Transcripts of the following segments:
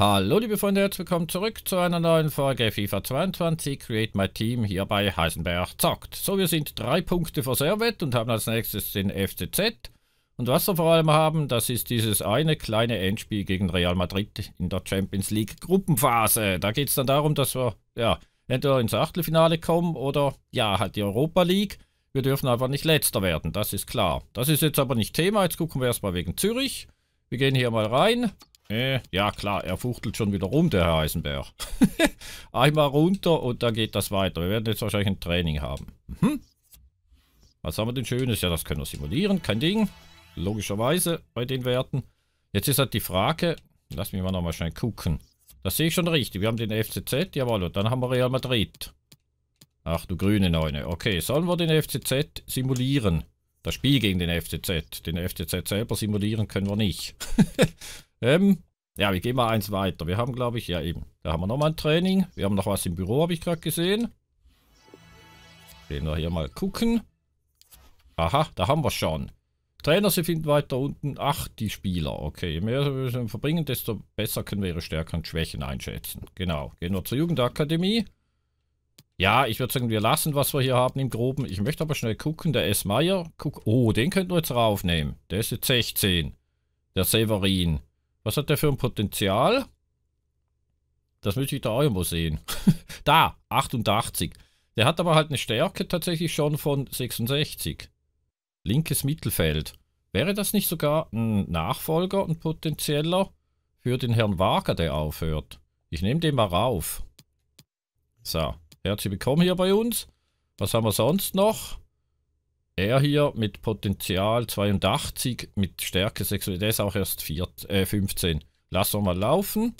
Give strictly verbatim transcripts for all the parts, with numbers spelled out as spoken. Hallo liebe Freunde, herzlich willkommen zurück zu einer neuen Folge FIFA zweiundzwanzig Create My Team hier bei Heisenberch Zockt. So, wir sind drei Punkte vor Servett und haben als nächstes den F C Z. Und was wir vor allem haben, das ist dieses eine kleine Endspiel gegen Real Madrid in der Champions League Gruppenphase. Da geht es dann darum, dass wir ja entweder ins Achtelfinale kommen oder ja halt die Europa League. Wir dürfen einfach nicht letzter werden, das ist klar. Das ist jetzt aber nicht Thema, jetzt gucken wir erstmal wegen Zürich. Wir gehen hier mal rein. Ja klar, er fuchtelt schon wieder rum, der Herr Heisenberg. Einmal runter und dann geht das weiter. Wir werden jetzt wahrscheinlich ein Training haben. Mhm. Was haben wir denn Schönes? Ja, das können wir simulieren, kein Ding. Logischerweise bei den Werten. Jetzt ist halt die Frage, lass mich mal nochmal schnell gucken. Das sehe ich schon richtig, wir haben den F C Z, jawohl, und dann haben wir Real Madrid. Ach du grüne Neune. Okay, sollen wir den F C Z simulieren? Das Spiel gegen den F C Z. Den F C Z selber simulieren können wir nicht. Ähm, ja, wir gehen mal eins weiter. Wir haben, glaube ich, ja eben, da haben wir nochmal ein Training. Wir haben noch was im Büro, habe ich gerade gesehen. Gehen wir hier mal gucken. Aha, da haben wir schon. Trainer, Sie finden weiter unten. Ach, die Spieler. Okay, je mehr wir verbringen, desto besser können wir ihre Stärken und Schwächen einschätzen. Genau, gehen wir zur Jugendakademie. Ja, ich würde sagen, wir lassen, was wir hier haben im Groben. Ich möchte aber schnell gucken. Der S. Meier, guck, oh, den könnten wir jetzt raufnehmen. Der ist jetzt sechzehn. Der Severin. Was hat der für ein Potenzial? Das möchte ich da auch irgendwo sehen. Da, achtundachtzig. Der hat aber halt eine Stärke tatsächlich schon von sechsundsechzig. Linkes Mittelfeld. Wäre das nicht sogar ein Nachfolger, ein potenzieller für den Herrn Wager, der aufhört? Ich nehme den mal rauf. So, herzlich willkommen hier bei uns. Was haben wir sonst noch? Er hier mit Potenzial zweiundachtzig, mit Stärke sechs, der ist auch erst vier, äh, fünfzehn. Lassen wir mal laufen.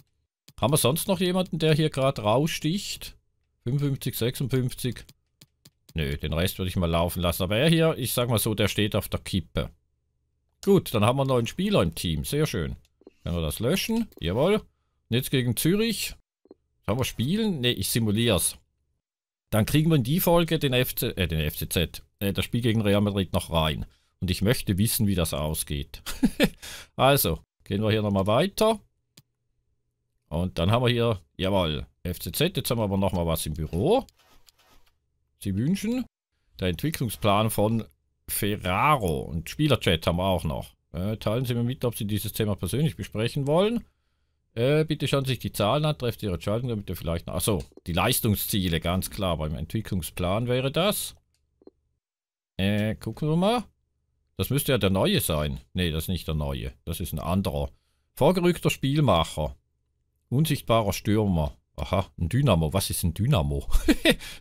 Haben wir sonst noch jemanden, der hier gerade raussticht? fünfundfünfzig, sechsundfünfzig. Nö, den Rest würde ich mal laufen lassen. Aber er hier, ich sag mal so, der steht auf der Kippe. Gut, dann haben wir einen neuen Spieler im Team. Sehr schön. Können wir das löschen? Jawohl. Und jetzt gegen Zürich. Sollen wir spielen? Ne, ich simuliere es. Dann kriegen wir in die Folge den, F C, äh, den F C Z, äh, das Spiel gegen Real Madrid noch rein. Und ich möchte wissen, wie das ausgeht. Also, gehen wir hier nochmal weiter. Und dann haben wir hier, jawohl, F C Z. Jetzt haben wir aber nochmal was im Büro. Sie wünschen. Der Entwicklungsplan von Ferraro. Und Spielerchat haben wir auch noch. Äh, teilen Sie mir mit, ob Sie dieses Thema persönlich besprechen wollen. Äh, bitte schauen Sie sich die Zahlen an, trefft Ihre Entscheidung, damit wir vielleicht... Achso, die Leistungsziele, ganz klar. Beim Entwicklungsplan wäre das. Äh, gucken wir mal. Das müsste ja der neue sein. Ne, das ist nicht der neue. Das ist ein anderer. Vorgerückter Spielmacher. Unsichtbarer Stürmer. Aha, ein Dynamo. Was ist ein Dynamo?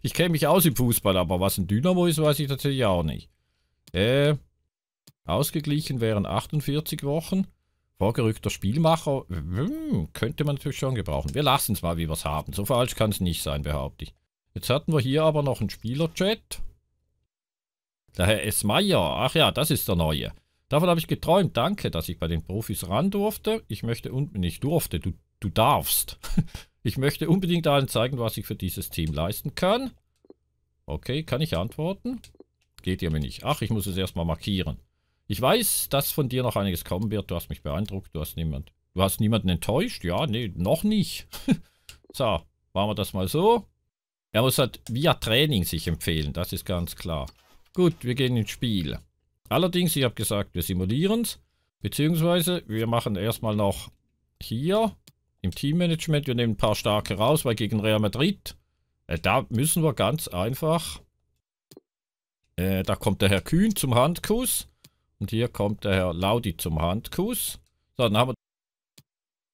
Ich kenne mich aus im Fußball, aber was ein Dynamo ist, weiß ich tatsächlich auch nicht. Äh, ausgeglichen wären achtundvierzig Wochen. Vorgerückter Spielmacher, könnte man natürlich schon gebrauchen. Wir lassen es mal, wie wir es haben. So falsch kann es nicht sein, behaupte ich. Jetzt hatten wir hier aber noch einen Spielerchat. Der Herr S. Meier, ach ja, das ist der Neue. Davon habe ich geträumt, danke, dass ich bei den Profis ran durfte. Ich möchte unbedingt, ich durfte, du, du darfst. Ich möchte unbedingt allen zeigen, was ich für dieses Team leisten kann. Okay, kann ich antworten? Geht ihr mir nicht. Ach, ich muss es erstmal markieren. Ich weiß, dass von dir noch einiges kommen wird. Du hast mich beeindruckt. Du hast, niemand, du hast niemanden enttäuscht. Ja, nee, noch nicht. So, machen wir das mal so. Er muss halt via Training sich empfehlen. Das ist ganz klar. Gut, wir gehen ins Spiel. Allerdings, ich habe gesagt, wir simulieren es. Beziehungsweise, wir machen erstmal noch hier im Teammanagement. Wir nehmen ein paar starke raus, weil gegen Real Madrid, äh, da müssen wir ganz einfach... Äh, da kommt der Herr Kühn zum Handkuss. Und hier kommt der Herr Laudi zum Handkuss. So, dann haben wir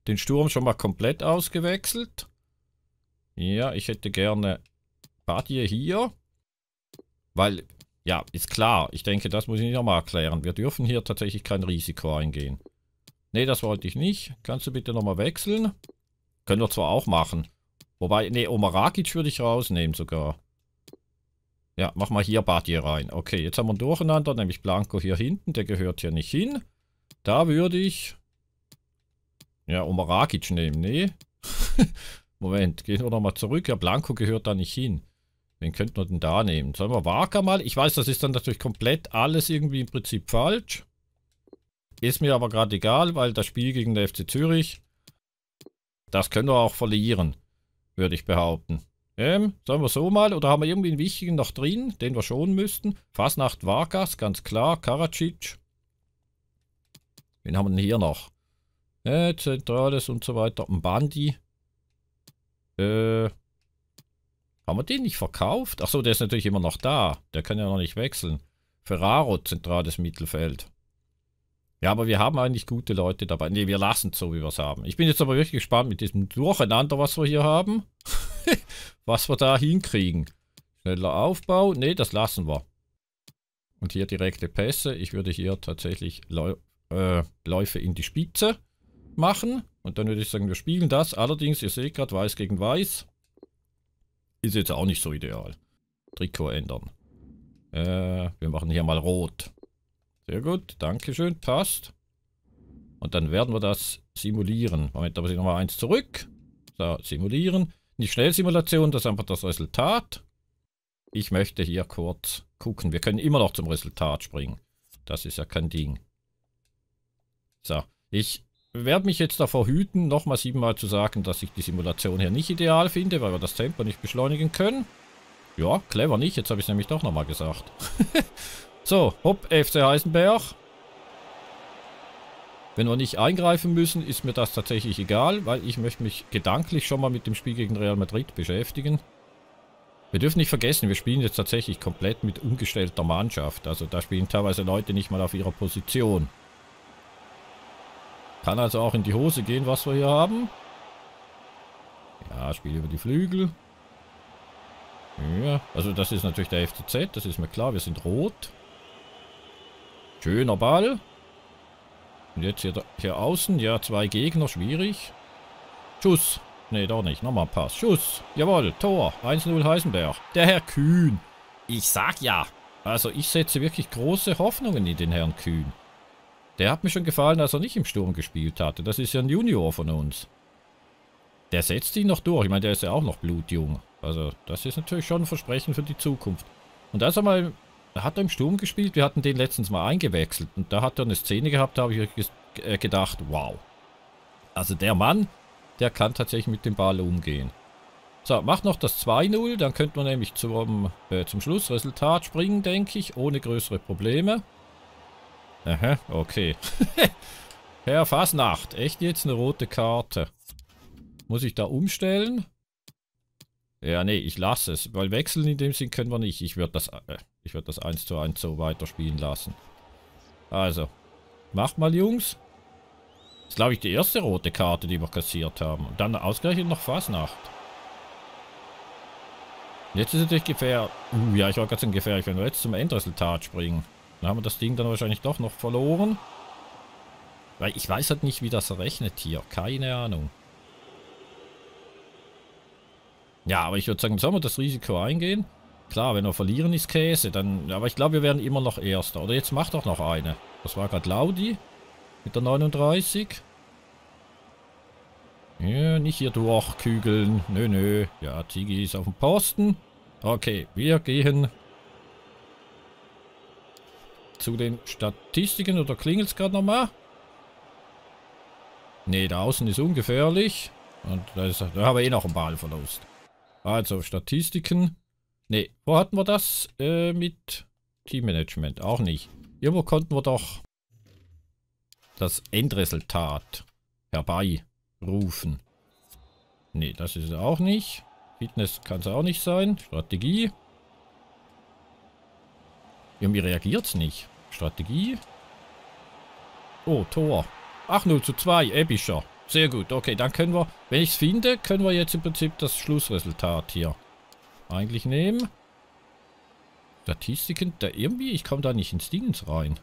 den Sturm schon mal komplett ausgewechselt. Ja, ich hätte gerne Badie hier. Weil, ja, ist klar. Ich denke, das muss ich nochmal erklären. Wir dürfen hier tatsächlich kein Risiko eingehen. Nee, das wollte ich nicht. Kannst du bitte nochmal wechseln? Können wir zwar auch machen. Wobei, nee, Omaragic würde ich rausnehmen sogar. Ja, mach mal hier Badie rein. Okay, jetzt haben wir ein Durcheinander, nämlich Blanco hier hinten. Der gehört hier nicht hin. Da würde ich... Ja, Omaragic nehmen. Nee. Moment, gehen wir nochmal zurück. Ja, Blanco gehört da nicht hin. Wen könnten wir denn da nehmen? Sollen wir Wager mal? Ich weiß, das ist dann natürlich komplett alles irgendwie im Prinzip falsch. Ist mir aber gerade egal, weil das Spiel gegen den F C Zürich... Das können wir auch verlieren, würde ich behaupten. Ähm, sollen wir so mal? Oder haben wir irgendwie einen wichtigen noch drin, den wir schonen müssten? Fasnacht Vargas, ganz klar. Karadzic. Wen haben wir denn hier noch? Äh, Zentrales und so weiter. Ein Bandi. Äh, haben wir den nicht verkauft? Achso, der ist natürlich immer noch da. Der kann ja noch nicht wechseln. Ferraro, zentrales Mittelfeld. Ja, aber wir haben eigentlich gute Leute dabei. Ne, wir lassen es so, wie wir es haben. Ich bin jetzt aber wirklich gespannt mit diesem Durcheinander, was wir hier haben. Was wir da hinkriegen. Schneller Aufbau. Ne, das lassen wir. Und hier direkte Pässe. Ich würde hier tatsächlich Läu äh, Läufe in die Spitze machen. Und dann würde ich sagen, wir spielen das. Allerdings, ihr seht gerade, weiß gegen weiß. Ist jetzt auch nicht so ideal. Trikot ändern. Äh, wir machen hier mal rot. Sehr gut, dankeschön, passt. Und dann werden wir das simulieren. Moment, da muss ich nochmal eins zurück. So, simulieren. Nicht Schnellsimulation, das ist einfach das Resultat. Ich möchte hier kurz gucken. Wir können immer noch zum Resultat springen. Das ist ja kein Ding. So, ich werde mich jetzt davor hüten, nochmal siebenmal zu sagen, dass ich die Simulation hier nicht ideal finde, weil wir das Tempo nicht beschleunigen können. Ja, clever nicht. Jetzt habe ich es nämlich doch nochmal gesagt. So, hopp, F C Heisenberg. Wenn wir nicht eingreifen müssen, ist mir das tatsächlich egal, weil ich möchte mich gedanklich schon mal mit dem Spiel gegen Real Madrid beschäftigen. Wir dürfen nicht vergessen, wir spielen jetzt tatsächlich komplett mit umgestellter Mannschaft. Also da spielen teilweise Leute nicht mal auf ihrer Position. Kann also auch in die Hose gehen, was wir hier haben. Ja, Spiel über die Flügel. Ja, also das ist natürlich der F C Z, das ist mir klar, wir sind rot. Schöner Ball. Und jetzt hier, hier außen. Ja, zwei Gegner, schwierig. Schuss. Ne, doch nicht. Nochmal Pass. Schuss. Jawohl, Tor. eins null Heisenberg. Der Herr Kühn. Ich sag ja. Also ich setze wirklich große Hoffnungen in den Herrn Kühn. Der hat mir schon gefallen, als er nicht im Sturm gespielt hatte. Das ist ja ein Junior von uns. Der setzt ihn noch durch. Ich meine, der ist ja auch noch blutjung. Also das ist natürlich schon ein Versprechen für die Zukunft. Und als er mal... Da hat er im Sturm gespielt, wir hatten den letztens mal eingewechselt und da hat er eine Szene gehabt, da habe ich gedacht, wow. Also der Mann, der kann tatsächlich mit dem Ball umgehen. So, macht noch das zwei null, dann könnte man nämlich zum, äh, zum Schlussresultat springen, denke ich, ohne größere Probleme. Aha, okay. Herr Fasnacht, echt jetzt eine rote Karte. Muss ich da umstellen? Ja, nee, ich lasse es, weil wechseln in dem Sinn können wir nicht. Ich würde das... Äh, Ich werde das eins zu eins so weiterspielen lassen. Also, macht mal, Jungs. Das ist, glaube ich, die erste rote Karte, die wir kassiert haben. Und dann ausgerechnet noch Fasnacht. Jetzt ist es natürlich gefährlich. Uh, ja, ich war ganz schön gefährlich, wenn wir jetzt zum Endresultat springen. Dann haben wir das Ding dann wahrscheinlich doch noch verloren. Weil ich weiß halt nicht, wie das rechnet hier. Keine Ahnung. Ja, aber ich würde sagen, sollen wir das Risiko eingehen? Klar, wenn wir verlieren, ist Käse, dann... Aber ich glaube, wir werden immer noch Erster. Oder jetzt macht doch noch eine. Das war gerade Laudi mit der neununddreißig. Ja, nicht hier durchkügeln. Nö, nö. Ja, Tigi ist auf dem Posten. Okay, wir gehen zu den Statistiken. Oder klingelt es gerade nochmal? Ne, da außen ist ungefährlich. Und da, ist, da haben wir eh noch einen Ballverlust. Also, Statistiken... Ne, wo hatten wir das äh, mit Teammanagement? Auch nicht. Irgendwo konnten wir doch das Endresultat herbeirufen. Ne, das ist es auch nicht. Fitness kann es auch nicht sein. Strategie. Irgendwie reagiert es nicht. Strategie. Oh, Tor. Ach, null zu zwei, epischer. Sehr gut, okay, dann können wir, wenn ich es finde, können wir jetzt im Prinzip das Schlussresultat hier eigentlich nehmen. Statistiken, da irgendwie, ich komme da nicht ins Dingens rein.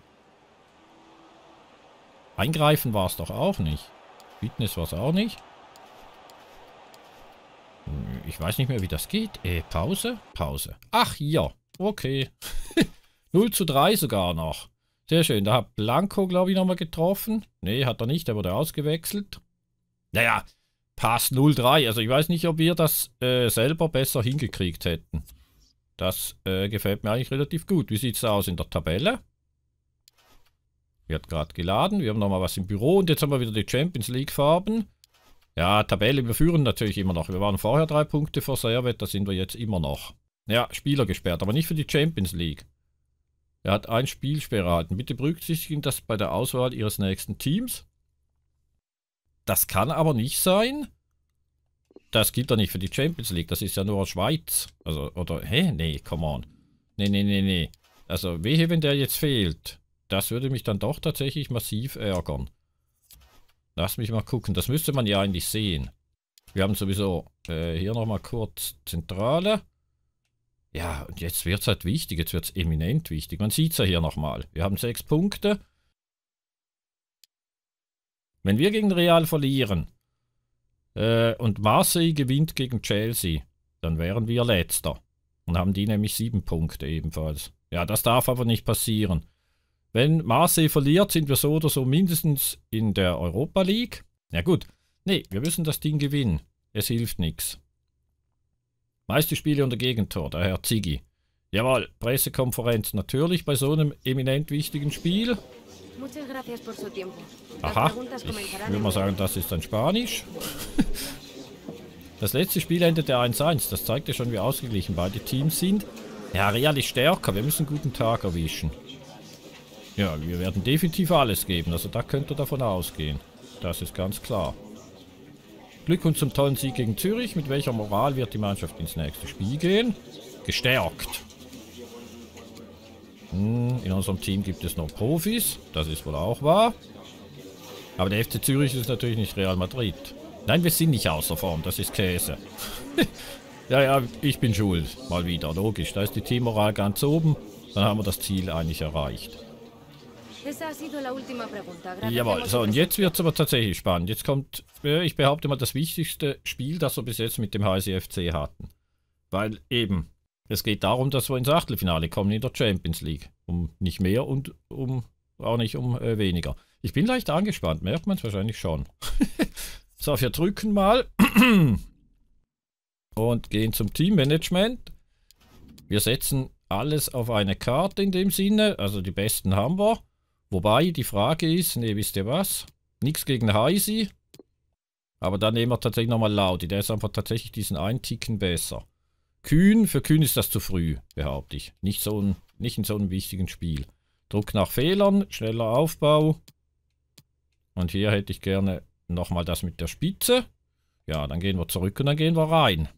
Eingreifen war es doch auch nicht. Fitness war es auch nicht. Ich weiß nicht mehr, wie das geht. Äh, Pause? Pause. Ach, ja. Okay. null zu drei sogar noch. Sehr schön. Da hat Blanco, glaube ich, nochmal getroffen. Nee, hat er nicht. Der wurde ausgewechselt. Naja. Pass null drei. Also ich weiß nicht, ob wir das äh, selber besser hingekriegt hätten. Das äh, gefällt mir eigentlich relativ gut. Wie sieht es aus in der Tabelle? Wird gerade geladen. Wir haben nochmal was im Büro. Und jetzt haben wir wieder die Champions League Farben. Ja, Tabelle, wir führen natürlich immer noch. Wir waren vorher drei Punkte vor Servett, da sind wir jetzt immer noch. Ja, Spieler gesperrt, aber nicht für die Champions League. Er hat ein Spielsperre erhalten. Bitte berücksichtigen das bei der Auswahl Ihres nächsten Teams. Das kann aber nicht sein. Das gilt ja nicht für die Champions League. Das ist ja nur Schweiz. Also, oder, hä? Nee, come on. Nee, nee, nee, nee. Also, wehe, wenn der jetzt fehlt. Das würde mich dann doch tatsächlich massiv ärgern. Lass mich mal gucken. Das müsste man ja eigentlich sehen. Wir haben sowieso äh, hier nochmal kurz Zentrale. Ja, und jetzt wird es halt wichtig. Jetzt wird es eminent wichtig. Man sieht es ja hier nochmal. Wir haben sechs Punkte. Wenn wir gegen Real verlieren äh, und Marseille gewinnt gegen Chelsea, dann wären wir Letzter. Und haben die nämlich sieben Punkte ebenfalls. Ja, das darf aber nicht passieren. Wenn Marseille verliert, sind wir so oder so mindestens in der Europa League. Ja gut, nee, wir müssen das Ding gewinnen. Es hilft nichts. Meiste Spiele unter Gegentor, der Herr Ziggy. Jawohl, Pressekonferenz natürlich bei so einem eminent wichtigen Spiel. Aha, ich würde mal sagen, das ist ein Spanisch. Das letzte Spiel endete eins eins. Das zeigt ja schon, wie ausgeglichen beide Teams sind. Ja, Real ist stärker. Wir müssen einen guten Tag erwischen. Ja, wir werden definitiv alles geben. Also da könnt ihr davon ausgehen. Das ist ganz klar. Glückwunsch zum tollen Sieg gegen Zürich. Mit welcher Moral wird die Mannschaft ins nächste Spiel gehen? Gestärkt. In unserem Team gibt es noch Profis, das ist wohl auch wahr. Aber der F C Zürich ist natürlich nicht Real Madrid. Nein, wir sind nicht außer Form, das ist Käse. Ja, ja, ich bin schuld. Mal wieder, logisch. Da ist die Teammoral ganz oben. Dann haben wir das Ziel eigentlich erreicht. Jawohl, so und jetzt wird es aber tatsächlich spannend. Jetzt kommt, ich behaupte mal, das wichtigste Spiel, das wir bis jetzt mit dem Heise F C hatten. Weil eben... Es geht darum, dass wir ins Achtelfinale kommen in der Champions League. Um nicht mehr und um auch nicht um äh, weniger. Ich bin leicht angespannt, merkt man es wahrscheinlich schon. So, wir drücken mal. Und gehen zum Teammanagement. Wir setzen alles auf eine Karte in dem Sinne. Also die besten haben wir. Wobei die Frage ist, ne, wisst ihr was? Nichts gegen Heisi. Aber dann nehmen wir tatsächlich nochmal Laudi. Der ist einfach tatsächlich diesen einen Ticken besser. Kühn, für Kühn ist das zu früh, behaupte ich. Nicht, so ein, nicht in so einem wichtigen Spiel. Druck nach Fehlern, schneller Aufbau. Und hier hätte ich gerne nochmal das mit der Spitze. Ja, dann gehen wir zurück und dann gehen wir rein.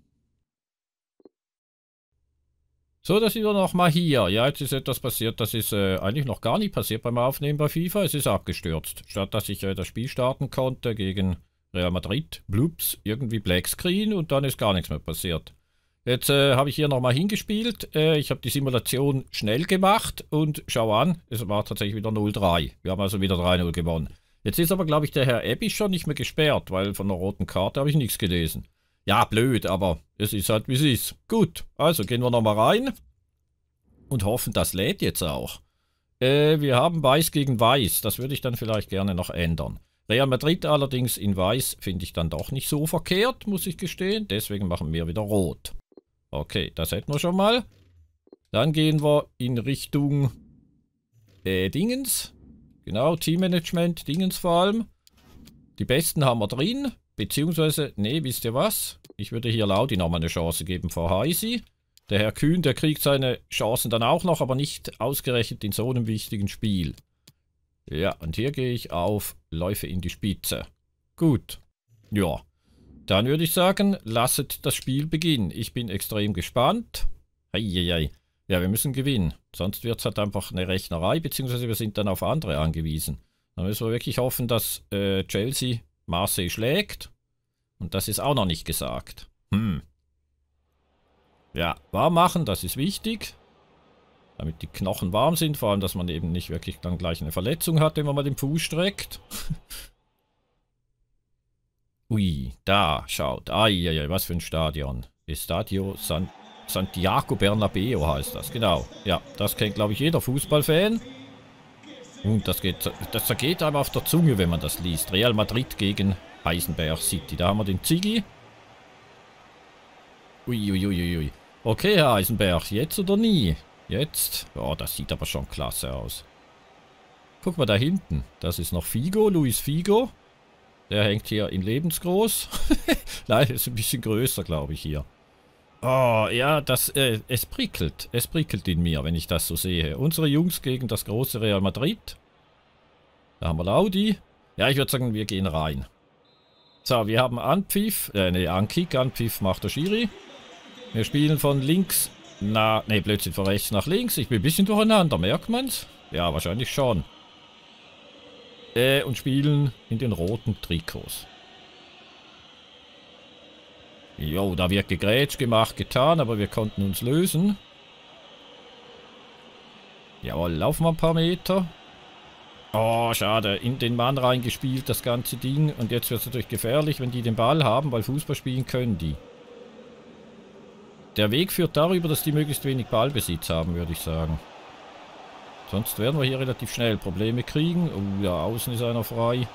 So, das sind wir nochmal hier. Ja, jetzt ist etwas passiert, das ist äh, eigentlich noch gar nicht passiert beim Aufnehmen bei FIFA. Es ist abgestürzt. Statt dass ich äh, das Spiel starten konnte gegen Real Madrid, blups, irgendwie Black Screen und dann ist gar nichts mehr passiert. Jetzt äh, habe ich hier nochmal hingespielt. Äh, ich habe die Simulation schnell gemacht und schau an, es war tatsächlich wieder null drei. Wir haben also wieder drei null gewonnen. Jetzt ist aber, glaube ich, der Herr Ebbis schon nicht mehr gesperrt, weil von der roten Karte habe ich nichts gelesen. Ja, blöd, aber es ist halt wie es ist. Gut, also gehen wir nochmal rein und hoffen, das lädt jetzt auch. Äh, wir haben Weiß gegen Weiß, das würde ich dann vielleicht gerne noch ändern. Real Madrid allerdings in Weiß finde ich dann doch nicht so verkehrt, muss ich gestehen. Deswegen machen wir wieder Rot. Okay, das hätten wir schon mal. Dann gehen wir in Richtung äh, Dingens. Genau, Teammanagement, Dingens vor allem. Die Besten haben wir drin. Beziehungsweise, nee, wisst ihr was? Ich würde hier Laudi nochmal eine Chance geben vor Heisi. Der Herr Kühn, der kriegt seine Chancen dann auch noch, aber nicht ausgerechnet in so einem wichtigen Spiel. Ja, und hier gehe ich auf Läufe in die Spitze. Gut. Ja. Dann würde ich sagen, lasset das Spiel beginnen. Ich bin extrem gespannt. Eieiei. Ja, wir müssen gewinnen. Sonst wird es halt einfach eine Rechnerei, beziehungsweise wir sind dann auf andere angewiesen. Dann müssen wir wirklich hoffen, dass äh, Chelsea Marseille schlägt. Und das ist auch noch nicht gesagt. Hm. Ja, warm machen, das ist wichtig. Damit die Knochen warm sind. Vor allem, dass man eben nicht wirklich dann gleich eine Verletzung hat, wenn man mal den Fuß streckt. Ui, da, schaut. Eieiei, was für ein Stadion. Estadio San Santiago Bernabeo heißt das, genau. Ja, das kennt, glaube ich, jeder Fußballfan. Und das geht, das zergeht einem auf der Zunge, wenn man das liest. Real Madrid gegen Heisenberg City. Da haben wir den Ziggy. Uiuiuiui. Ui, ui. Okay, Herr Heisenberg, jetzt oder nie? Jetzt? Oh, das sieht aber schon klasse aus. Guck mal da hinten. Das ist noch Figo, Luis Figo. Der hängt hier in lebensgroß. Nein, ist ein bisschen größer, glaube ich, hier. Oh, ja, das, äh, es prickelt. Es prickelt in mir, wenn ich das so sehe. Unsere Jungs gegen das große Real Madrid. Da haben wir Laudi. Ja, ich würde sagen, wir gehen rein. So, wir haben Anpfiff. Äh, ne, Ankick. Anpfiff macht der Schiri. Wir spielen von links. Na, ne, Blödsinn, von rechts nach links. Ich bin ein bisschen durcheinander, merkt man's? Ja, wahrscheinlich schon. Äh, und spielen in den roten Trikots. Jo, da wird gegrätscht, gemacht, getan, aber wir konnten uns lösen. Jawohl, laufen wir ein paar Meter. Oh, schade, in den Mann reingespielt, das ganze Ding. Und jetzt wird es natürlich gefährlich, wenn die den Ball haben, weil Fußball spielen können die. Der Weg führt darüber, dass die möglichst wenig Ballbesitz haben, würde ich sagen. Sonst werden wir hier relativ schnell Probleme kriegen. Oh, ja, außen ist einer frei.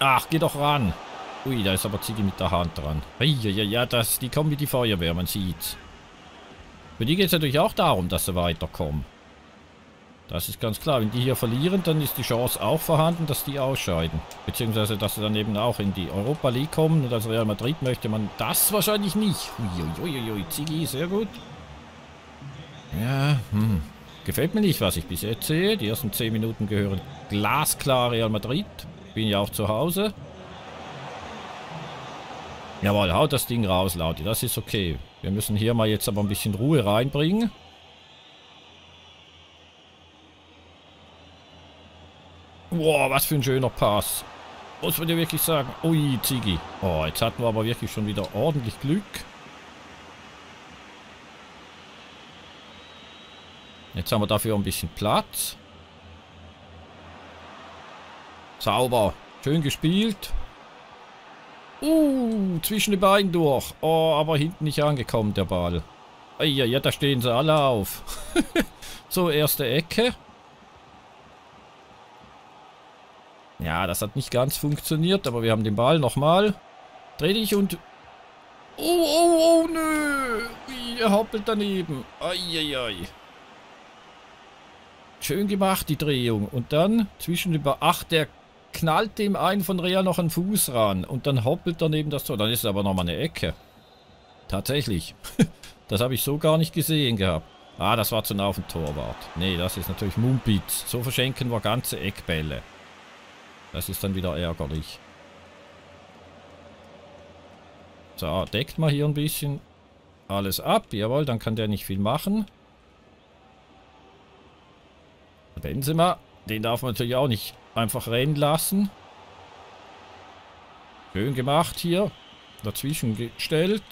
Ach, geh doch ran. Ui, da ist aber Ziggy mit der Hand dran. Ja, ja, ja, das, die kommen wie die Feuerwehr, man sieht's. Für die geht es natürlich auch darum, dass sie weiterkommen. Das ist ganz klar. Wenn die hier verlieren, dann ist die Chance auch vorhanden, dass die ausscheiden. Beziehungsweise, dass sie dann eben auch in die Europa League kommen. Und als Real Madrid möchte man das wahrscheinlich nicht. Uiuiui, Ziggy, sehr gut. Ja, hm. Gefällt mir nicht, was ich bis jetzt sehe. Die ersten zehn Minuten gehören glasklar Real Madrid. Bin ja auch zu Hause. Jawohl, haut das Ding raus, Laudi. Das ist okay. Wir müssen hier mal jetzt aber ein bisschen Ruhe reinbringen. Boah, was für ein schöner Pass. Muss man dir wirklich sagen. Ui, Ziggy. Oh, jetzt hatten wir aber wirklich schon wieder ordentlich Glück. Jetzt haben wir dafür ein bisschen Platz. Sauber. Schön gespielt. Uh, zwischen den Beinen durch. Oh, aber hinten nicht angekommen, der Ball. Ah, ja, ja, da stehen sie alle auf. So, erste Ecke. Ja, das hat nicht ganz funktioniert, aber wir haben den Ball nochmal. Dreh dich und... Oh, oh, oh, nö. Ihr hoppelt daneben. Ai, ai, ai. Schön gemacht, die Drehung. Und dann zwischen über... Ach, der... knallt dem einen von Real noch einen Fuß ran und dann hoppelt daneben das Tor. Dann ist aber nochmal eine Ecke. Tatsächlich. Das habe ich so gar nicht gesehen gehabt. Ah, das war zu nah auf dem Torwart. Nee, das ist natürlich Mumpitz. So verschenken wir ganze Eckbälle. Das ist dann wieder ärgerlich. So, deckt mal hier ein bisschen alles ab. Jawohl, dann kann der nicht viel machen. Benzema, den darf man natürlich auch nicht einfach rennen lassen. Schön gemacht hier. Dazwischen gestellt.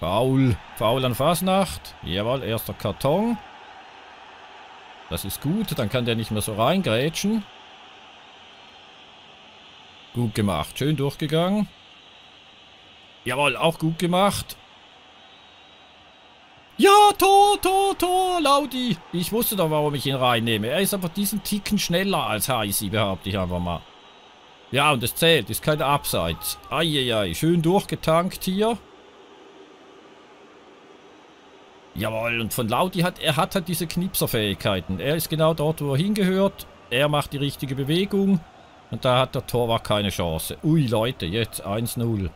Foul. Foul an Fasnacht. Jawohl, erster Karton. Das ist gut. Dann kann der nicht mehr so reingrätschen. Gut gemacht. Schön durchgegangen. Jawohl, auch gut gemacht. Ja, Tor, Tor, Tor, Laudi. Ich wusste doch, warum ich ihn reinnehme. Er ist aber diesen Ticken schneller als Heisi, behaupte ich einfach mal. Ja, und es zählt, ist kein Abseits. Eieiei, schön durchgetankt hier. Jawohl, und von Laudi hat, er hat halt diese Knipserfähigkeiten. Er ist genau dort, wo er hingehört. Er macht die richtige Bewegung. Und da hat der Torwart keine Chance. Ui, Leute, jetzt eins null.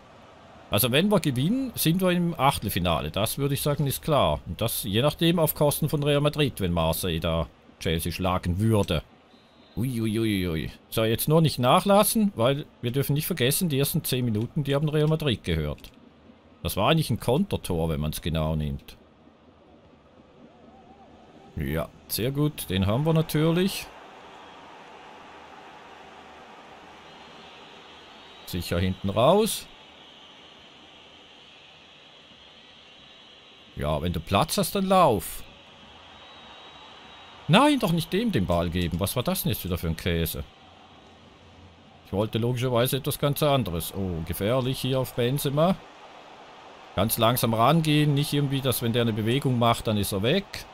Also wenn wir gewinnen, sind wir im Achtelfinale. Das würde ich sagen, ist klar. Und das je nachdem auf Kosten von Real Madrid, wenn Marseille da Chelsea schlagen würde. Uiuiuiui. Ui, ui. So, jetzt nur nicht nachlassen, weil wir dürfen nicht vergessen, die ersten zehn Minuten, die haben Real Madrid gehört. Das war eigentlich ein Kontertor, wenn man es genau nimmt. Ja, sehr gut. Den haben wir natürlich. Sicher hinten raus. Ja, wenn du Platz hast, dann lauf. Nein, doch nicht dem den Ball geben. Was war das denn jetzt wieder für ein Käse? Ich wollte logischerweise etwas ganz anderes. Oh, gefährlich hier auf Benzema. Ganz langsam rangehen. Nicht irgendwie, dass wenn der eine Bewegung macht, dann ist er weg.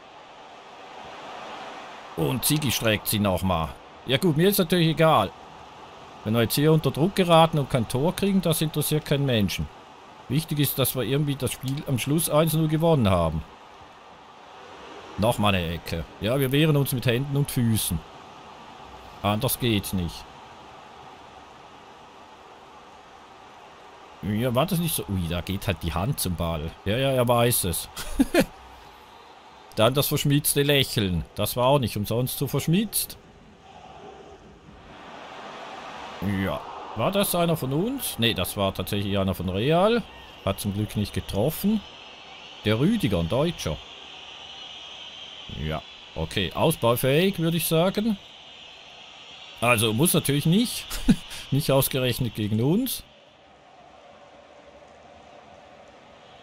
Und Ziggy streckt sie nochmal. Ja gut, mir ist natürlich egal. Wenn wir jetzt hier unter Druck geraten und kein Tor kriegen, das interessiert keinen Menschen. Wichtig ist, dass wir irgendwie das Spiel am Schluss eins null gewonnen haben. Nochmal eine Ecke. Ja, wir wehren uns mit Händen und Füßen. Anders geht's nicht. Ja, war das nicht so? Ui, da geht halt die Hand zum Ball. Ja, ja, er weiß es. Dann das verschmitzte Lächeln. Das war auch nicht umsonst so verschmitzt. Ja. War das einer von uns? Ne, das war tatsächlich einer von Real. Hat zum Glück nicht getroffen. Der Rüdiger, ein Deutscher. Ja. Okay, ausbaufähig, würde ich sagen. Also, muss natürlich nicht. Nicht ausgerechnet gegen uns.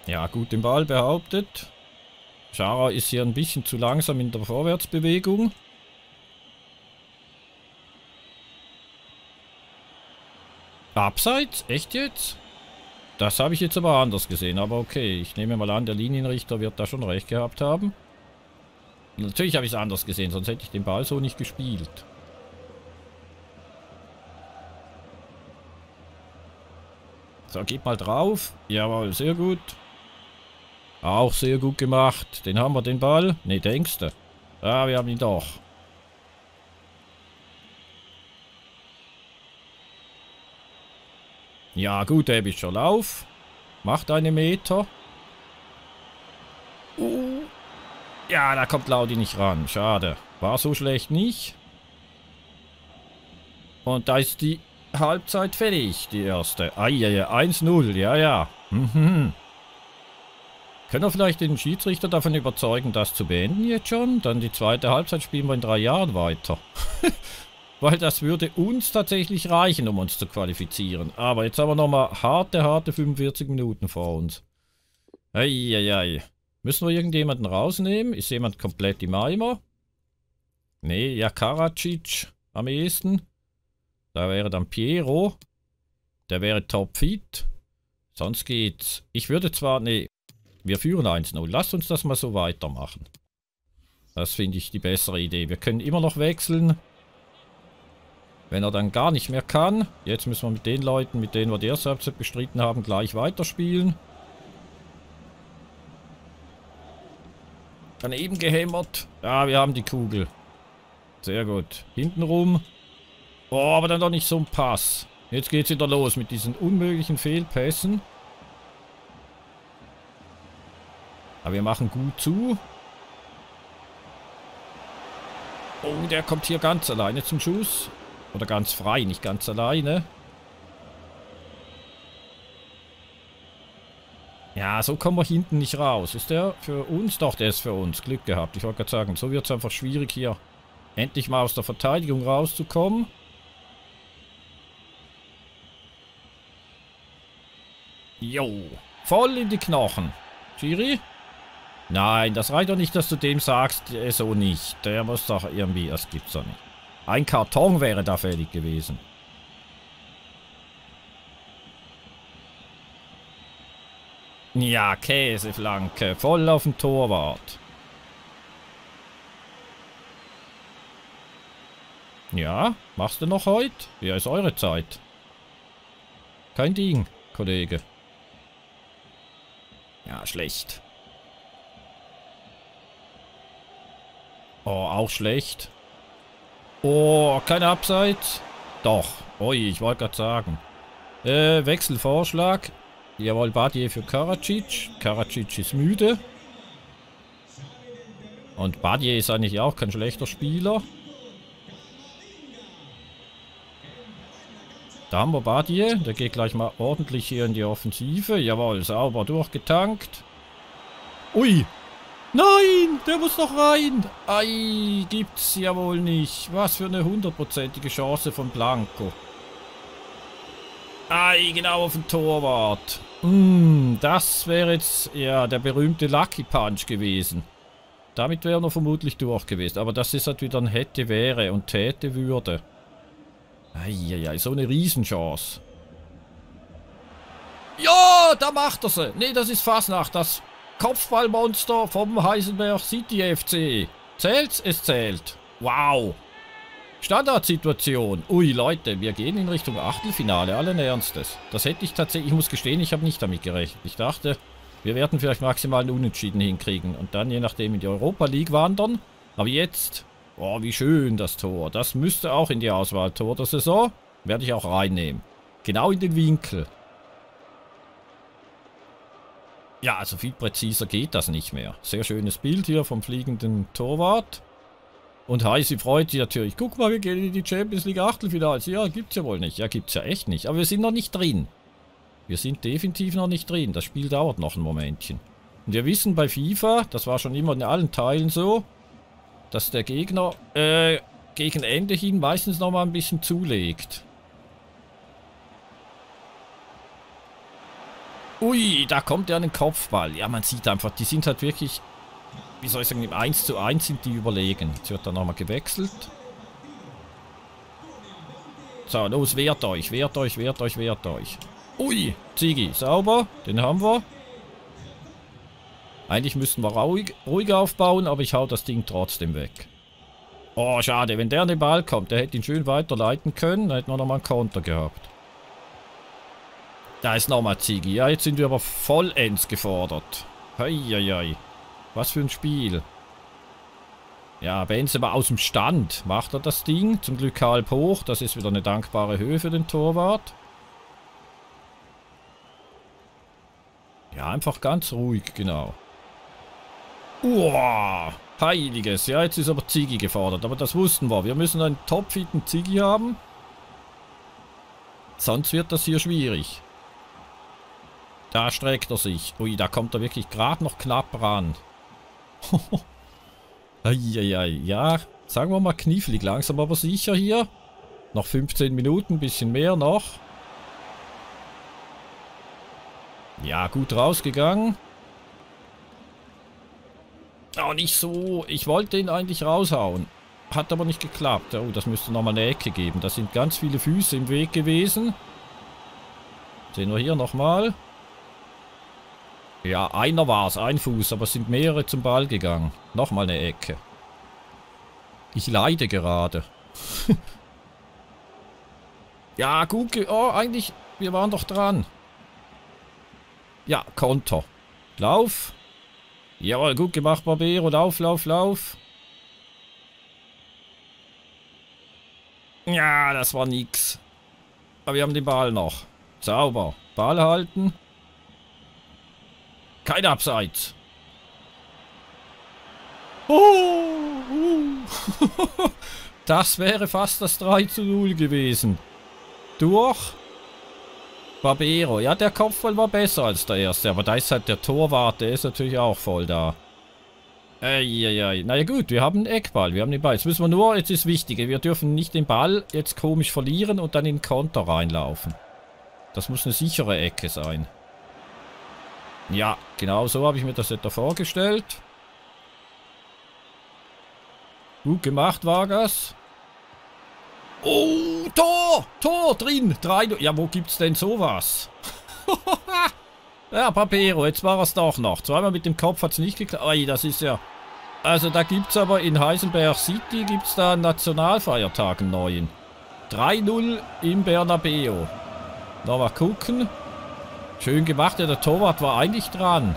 Ja, gut den Ball behauptet. Schara ist hier ein bisschen zu langsam in der Vorwärtsbewegung. Abseits? Echt jetzt? Das habe ich jetzt aber anders gesehen. Aber okay, ich nehme mal an, der Linienrichter wird da schon recht gehabt haben. Natürlich habe ich es anders gesehen, sonst hätte ich den Ball so nicht gespielt. So, geht mal drauf. Jawohl, sehr gut. Auch sehr gut gemacht. Den haben wir, den Ball. Ne, denkst du? Ah, wir haben ihn doch. Ja, gut, der ist schon auf. Macht einen Meter. Uh. Ja, da kommt Laudi nicht ran. Schade. War so schlecht nicht. Und da ist die Halbzeit fertig, die erste. Ah, ja, ja, eins null, ja, ja. Mhm. Können wir vielleicht den Schiedsrichter davon überzeugen, das zu beenden jetzt schon? Dann die zweite Halbzeit spielen wir in drei Jahren weiter. Weil das würde uns tatsächlich reichen, um uns zu qualifizieren. Aber jetzt haben wir nochmal harte, harte fünfundvierzig Minuten vor uns. Ei, ei, ei. Müssen wir irgendjemanden rausnehmen? Ist jemand komplett im Eimer? Nee, ja, Karadzic am ehesten. Da wäre dann Piero. Der wäre topfit. Sonst geht's. Ich würde zwar... Nee, wir führen eins null. Lasst uns das mal so weitermachen. Das finde ich die bessere Idee. Wir können immer noch wechseln. Wenn er dann gar nicht mehr kann. Jetzt müssen wir mit den Leuten, mit denen wir die erste Halbzeit bestritten haben, gleich weiterspielen. Daneben gehämmert. Ah, wir haben die Kugel. Sehr gut. Hintenrum. Oh, aber dann doch nicht so ein Pass. Jetzt geht's wieder los mit diesen unmöglichen Fehlpässen. Aber wir machen gut zu. Oh, der kommt hier ganz alleine zum Schuss. Oder ganz frei, nicht ganz alleine. Ja, so kommen wir hinten nicht raus. Ist der für uns? Doch, der ist für uns. Glück gehabt. Ich wollte gerade sagen, so wird's einfach schwierig hier endlich mal aus der Verteidigung rauszukommen. Jo, voll in die Knochen. Schiri? Nein, das reicht doch nicht, dass du dem sagst, äh, so nicht. Der muss doch irgendwie, das gibt's doch nicht. Ein Karton wäre da fällig gewesen. Ja, Käseflanke, voll auf dem Torwart. Ja, machst du noch heute? Ja, ist eure Zeit. Kein Ding, Kollege. Ja, schlecht. Oh, auch schlecht. Oh, keine Abseits. Doch. Ui, ich wollte gerade sagen. Äh, Wechselvorschlag. Jawohl, Badier für Karadzic. Karadzic ist müde. Und Badier ist eigentlich auch kein schlechter Spieler. Da haben wir Badier, der geht gleich mal ordentlich hier in die Offensive. Jawohl, sauber durchgetankt. Ui! Nein, der muss noch rein! Ei, gibt's ja wohl nicht. Was für eine hundertprozentige Chance von Blanco. Ei, genau auf den Torwart. Mm, das wäre jetzt ja der berühmte Lucky Punch gewesen. Damit wäre er vermutlich durch gewesen. Aber das ist halt wieder ein hätte, wäre und täte, würde. Eieiei, so eine Riesenchance. Ja, da macht er sie. Ne, das ist Fasnacht, das Kopfballmonster vom Heisenberch City F C. Zählt's? Es zählt. Wow. Standardsituation. Ui, Leute, wir gehen in Richtung Achtelfinale, allen Ernstes. Das hätte ich tatsächlich, ich muss gestehen, ich habe nicht damit gerechnet. Ich dachte, wir werden vielleicht maximal einen Unentschieden hinkriegen und dann je nachdem in die Europa League wandern. Aber jetzt Oh, wie schön das Tor. Das müsste auch in die Auswahl. Tor der Saison werde ich auch reinnehmen. Genau in den Winkel. Ja, also viel präziser geht das nicht mehr. Sehr schönes Bild hier vom fliegenden Torwart. Und Heisi freut sich natürlich. Guck mal, wir gehen in die Champions League Achtelfinals. Ja, gibt's ja wohl nicht. Ja, gibt's ja echt nicht. Aber wir sind noch nicht drin. Wir sind definitiv noch nicht drin. Das Spiel dauert noch ein Momentchen. Und wir wissen bei FIFA, das war schon immer in allen Teilen so, dass der Gegner äh, gegen Ende hin meistens noch mal ein bisschen zulegt. Ui, da kommt ja ein Kopfball. Ja, man sieht einfach, die sind halt wirklich, wie soll ich sagen, im eins zu eins sind die überlegen. Jetzt wird da nochmal gewechselt. So, los, wehrt euch, wehrt euch, wehrt euch, wehrt euch. Ui, Ziggy, sauber, den haben wir. Eigentlich müssten wir ruhig, ruhig aufbauen, aber ich hau das Ding trotzdem weg. Oh, schade, wenn der an den Ball kommt, der hätte ihn schön weiterleiten können, dann hätten wir nochmal einen Konter gehabt. Da ist nochmal Ziggy. Ja, jetzt sind wir aber vollends gefordert. Heieiei. Was für ein Spiel. Ja, Benzema aus dem Stand. Macht er das Ding. Zum Glück halb hoch. Das ist wieder eine dankbare Höhe für den Torwart. Ja, einfach ganz ruhig, genau. Uah, heiliges. Ja, jetzt ist aber Ziggy gefordert. Aber das wussten wir. Wir müssen einen topfitten Ziggy haben. Sonst wird das hier schwierig. Da streckt er sich. Ui, da kommt er wirklich gerade noch knapp ran. Eieiei. Ja, sagen wir mal knifflig. Langsam aber sicher hier. Noch fünfzehn Minuten, ein bisschen mehr noch. Ja, gut rausgegangen. Oh, nicht so. Ich wollte ihn eigentlich raushauen. Hat aber nicht geklappt. Oh, das müsste nochmal eine Ecke geben. Da sind ganz viele Füße im Weg gewesen. Sehen wir hier nochmal. Ja, einer war es, ein Fuß, aber es sind mehrere zum Ball gegangen. Nochmal eine Ecke. Ich leide gerade. Ja, gut. Oh, eigentlich, wir waren doch dran. Ja, Konter. Lauf. Jawohl, gut gemacht, Barbero. Lauf, lauf, lauf. Ja, das war nix. Aber wir haben den Ball noch. Sauber. Ball halten. Kein Abseits. Oh, uh. Das wäre fast das drei zu null gewesen. Durch Barbero. Ja, der Kopfball war besser als der erste. Aber da ist halt der Torwart. Der ist natürlich auch voll da. Eieiei. Na ja gut, wir haben einen Eckball, wir haben den Ball. Jetzt müssen wir nur, jetzt ist wichtig, wir dürfen nicht den Ball jetzt komisch verlieren und dann in den Konter reinlaufen. Das muss eine sichere Ecke sein. Ja, genau so habe ich mir das etwa vorgestellt. Gut gemacht, Vargas. Oh, Tor! Tor drin! drei null. Ja, wo gibt's denn sowas? Ja, Barbero, jetzt war es doch noch. Zweimal mit dem Kopf hat es nicht geklappt. Ei, das ist ja... Also da gibt es aber in Heisenberg City, gibt es da einen Nationalfeiertag, einen neuen. drei null im Bernabeo. Nochmal gucken. Schön gemacht, ja, der Torwart war eigentlich dran.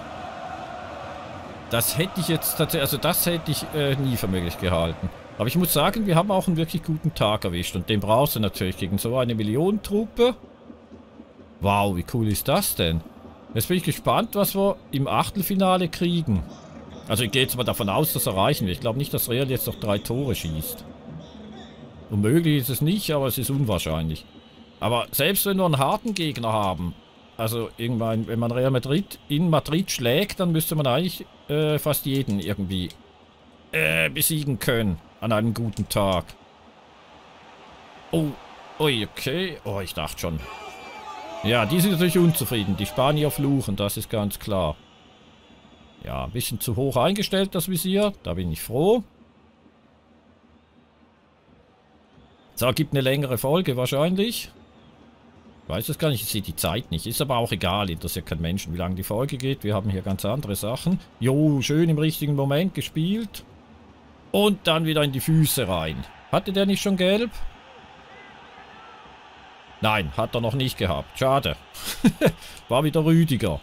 Das hätte ich jetzt tatsächlich... Also das hätte ich äh, nie für möglich gehalten. Aber ich muss sagen, wir haben auch einen wirklich guten Tag erwischt. Und den brauchst du natürlich gegen so eine Millionentruppe. Wow, wie cool ist das denn? Jetzt bin ich gespannt, was wir im Achtelfinale kriegen. Also ich gehe jetzt mal davon aus, dass erreichen wir. Ich glaube nicht, dass Real jetzt noch drei Tore schießt. Unmöglich ist es nicht, aber es ist unwahrscheinlich. Aber selbst wenn wir einen harten Gegner haben, also irgendwann, wenn man Real Madrid in Madrid schlägt, dann müsste man eigentlich äh, fast jeden irgendwie äh, besiegen können an einem guten Tag. Oh, ui, okay. Oh, ich dachte schon... Ja, die sind natürlich unzufrieden. Die Spanier fluchen, das ist ganz klar. Ja, ein bisschen zu hoch eingestellt, das Visier. Da bin ich froh. So, gibt eine längere Folge wahrscheinlich. Weiß das gar nicht, ich sehe die Zeit nicht. Ist aber auch egal, interessiert keinen Menschen, wie lange die Folge geht. Wir haben hier ganz andere Sachen. Jo, schön im richtigen Moment gespielt. Und dann wieder in die Füße rein. Hatte der nicht schon gelb? Nein, hat er noch nicht gehabt. Schade. War wieder Rüdiger.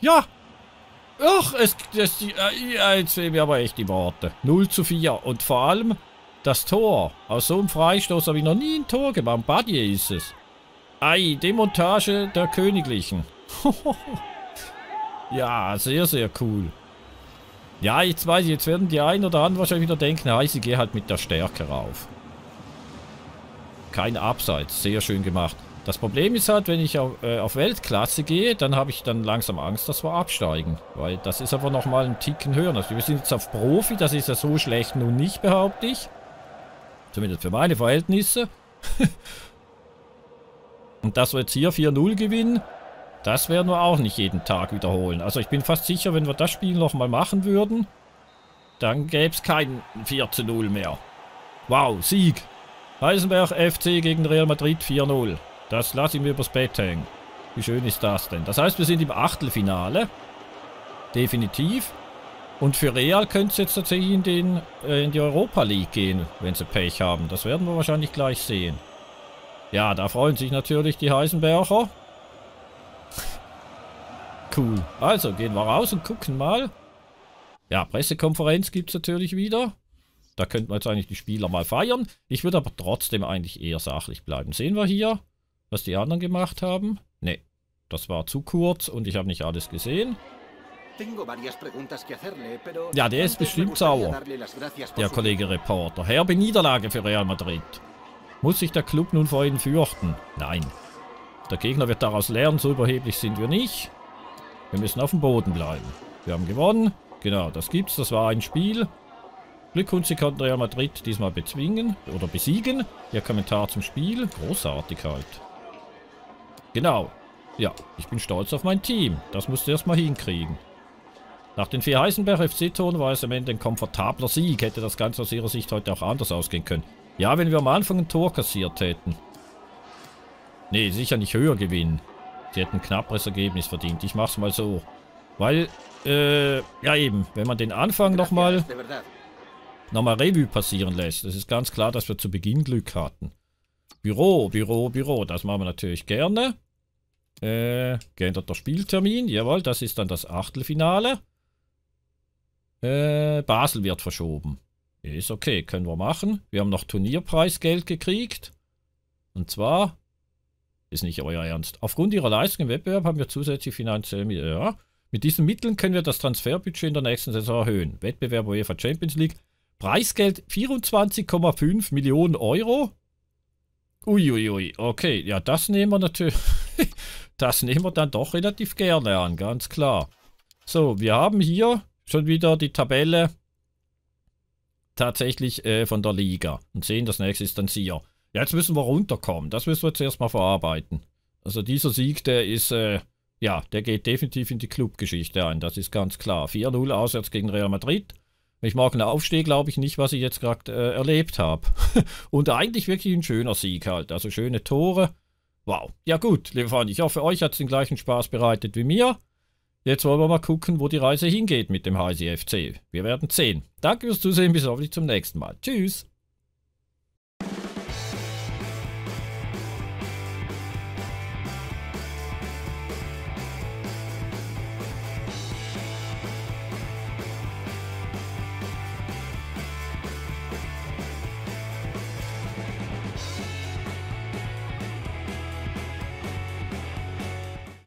Ja, Ach, es, es, jetzt fehlen mir aber echt die Worte. null zu vier. Und vor allem das Tor. Aus so einem Freistoß habe ich noch nie ein Tor gemacht. Badier ist es. Ei, Demontage der Königlichen. Ja, sehr, sehr cool. Ja, jetzt weiß ich, jetzt werden die einen oder anderen wahrscheinlich wieder denken, Heise, geh halt mit der Stärke rauf. Kein Abseits, sehr schön gemacht. Das Problem ist halt, wenn ich auf, äh, auf Weltklasse gehe, dann habe ich dann langsam Angst, dass wir absteigen. Weil das ist aber nochmal einen Ticken höher. Also wir sind jetzt auf Profi, das ist ja so schlecht nun nicht, behaupte ich. Zumindest für meine Verhältnisse. Und dass wir jetzt hier vier null gewinnen, das werden wir auch nicht jeden Tag wiederholen. Also ich bin fast sicher, wenn wir das Spiel nochmal machen würden, dann gäbe es keinen vier zu null mehr. Wow, Sieg. Heisenberch F C gegen Real Madrid vier null. Das lasse ich mir übers Bett hängen. Wie schön ist das denn? Das heißt, wir sind im Achtelfinale. Definitiv. Und für Real könnte es jetzt tatsächlich in, den, äh, in die Europa League gehen, wenn sie Pech haben. Das werden wir wahrscheinlich gleich sehen. Ja, da freuen sich natürlich die Heisenbercher. Cool. Also, gehen wir raus und gucken mal. Ja, Pressekonferenz gibt es natürlich wieder. Da könnten wir jetzt eigentlich die Spieler mal feiern. Ich würde aber trotzdem eigentlich eher sachlich bleiben. Sehen wir hier, was die anderen gemacht haben? Ne, das war zu kurz und ich habe nicht alles gesehen. Ja, der ist bestimmt sauer, der Kollege Reporter. Herbe Niederlage für Real Madrid. Muss sich der Club nun vor ihnen fürchten? Nein. Der Gegner wird daraus lernen, so überheblich sind wir nicht. Wir müssen auf dem Boden bleiben. Wir haben gewonnen. Genau, das gibt's. Das war ein Spiel. Glückwunsch, Sie konnten Real Madrid diesmal bezwingen oder besiegen. Ihr Kommentar zum Spiel. Großartigkeit. Genau. Ja, ich bin stolz auf mein Team. Das musst du erstmal hinkriegen. Nach den vier Heisenberg-F C-Toren war es am Ende ein komfortabler Sieg. Hätte das Ganze aus ihrer Sicht heute auch anders ausgehen können. Ja, wenn wir am Anfang ein Tor kassiert hätten. Nee, sicher nicht höher gewinnen. Sie hätten ein knapperes Ergebnis verdient. Ich mach's mal so. Weil, äh, ja eben, wenn man den Anfang nochmal... nochmal Revue passieren lässt. Es ist ganz klar, dass wir zu Beginn Glück hatten. Büro, Büro, Büro. Das machen wir natürlich gerne. Äh, geänderter Spieltermin. Jawohl, das ist dann das Achtelfinale. Äh, Basel wird verschoben. Ist okay, können wir machen. Wir haben noch Turnierpreisgeld gekriegt. Und zwar... Ist nicht euer Ernst. Aufgrund ihrer Leistung im Wettbewerb haben wir zusätzlich finanziell... Ja, mit diesen Mitteln können wir das Transferbudget in der nächsten Saison erhöhen. Wettbewerb UEFA Champions League... Preisgeld vierundzwanzig Komma fünf Millionen Euro. Uiuiui, ui, okay. Ja, das nehmen wir natürlich. Das nehmen wir dann doch relativ gerne an, ganz klar. So, wir haben hier schon wieder die Tabelle tatsächlich äh, von der Liga. Und sehen, das nächste ist dann hier. Ja, jetzt müssen wir runterkommen. Das müssen wir jetzt erstmal verarbeiten. Also dieser Sieg, der ist, äh, ja, der geht definitiv in die Clubgeschichte ein. Das ist ganz klar. vier null auswärts gegen Real Madrid. Wenn ich morgen aufstehe, glaube ich nicht, was ich jetzt gerade äh, erlebt habe. Und eigentlich wirklich ein schöner Sieg halt. Also schöne Tore. Wow. Ja gut, liebe Freunde, ich hoffe, euch hat es den gleichen Spaß bereitet wie mir. Jetzt wollen wir mal gucken, wo die Reise hingeht mit dem Heise F C. Wir werden sehen. Danke fürs Zusehen, bis hoffentlich zum nächsten Mal. Tschüss.